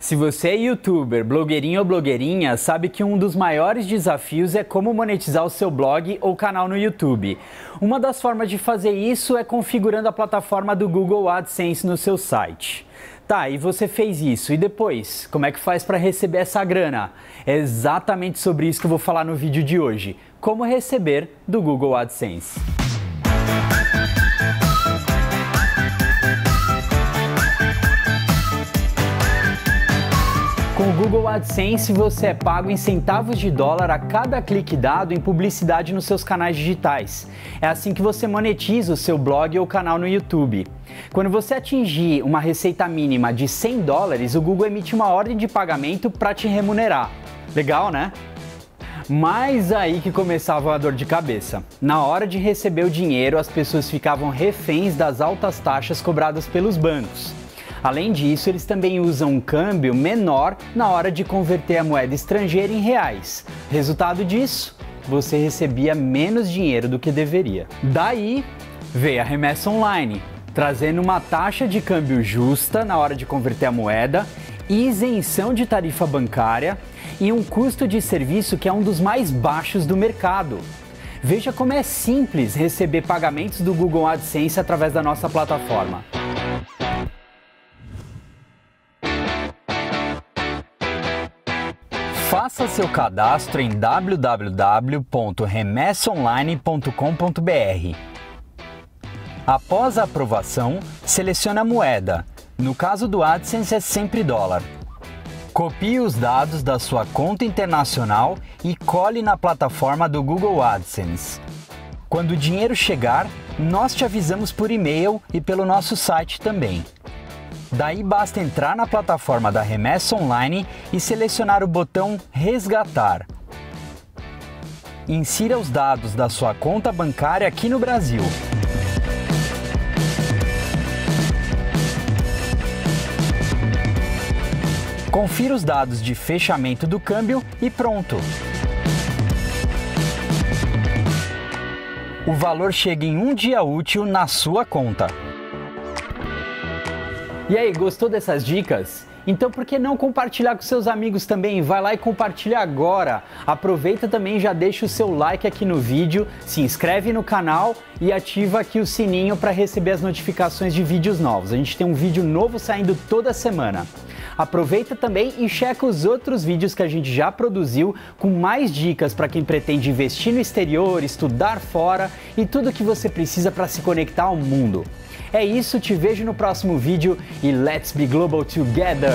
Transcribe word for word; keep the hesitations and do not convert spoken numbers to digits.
Se você é youtuber, blogueirinho ou blogueirinha, sabe que um dos maiores desafios é como monetizar o seu blog ou canal no YouTube. Uma das formas de fazer isso é configurando a plataforma do Google AdSense no seu site. Tá, e você fez isso, e depois? Como é que faz para receber essa grana? É exatamente sobre isso que eu vou falar no vídeo de hoje. Como receber do Google AdSense. Com o Google AdSense, você é pago em centavos de dólar a cada clique dado em publicidade nos seus canais digitais. É assim que você monetiza o seu blog ou canal no YouTube. Quando você atingir uma receita mínima de cem dólares, o Google emite uma ordem de pagamento para te remunerar. Legal, né? Mas aí que começava a dor de cabeça. Na hora de receber o dinheiro, as pessoas ficavam reféns das altas taxas cobradas pelos bancos. Além disso, eles também usam um câmbio menor na hora de converter a moeda estrangeira em reais. Resultado disso, você recebia menos dinheiro do que deveria. Daí veio a Remessa Online, trazendo uma taxa de câmbio justa na hora de converter a moeda, isenção de tarifa bancária e um custo de serviço que é um dos mais baixos do mercado. Veja como é simples receber pagamentos do Google AdSense através da nossa plataforma. Faça seu cadastro em w w w ponto remessa online ponto com ponto b r. Após a aprovação, selecione a moeda. No caso do AdSense é sempre dólar. Copie os dados da sua conta internacional e cole na plataforma do Google AdSense. Quando o dinheiro chegar, nós te avisamos por e-mail e pelo nosso site também. Daí basta entrar na plataforma da Remessa Online e selecionar o botão Resgatar. Insira os dados da sua conta bancária aqui no Brasil. Confira os dados de fechamento do câmbio e pronto! O valor chega em um dia útil na sua conta. E aí, gostou dessas dicas? Então por que não compartilhar com seus amigos também? Vai lá e compartilha agora! Aproveita também e já deixa o seu like aqui no vídeo, se inscreve no canal e ativa aqui o sininho para receber as notificações de vídeos novos. A gente tem um vídeo novo saindo toda semana. Aproveita também e checa os outros vídeos que a gente já produziu com mais dicas para quem pretende investir no exterior, estudar fora e tudo o que você precisa para se conectar ao mundo. É isso, te vejo no próximo vídeo e let's be global together!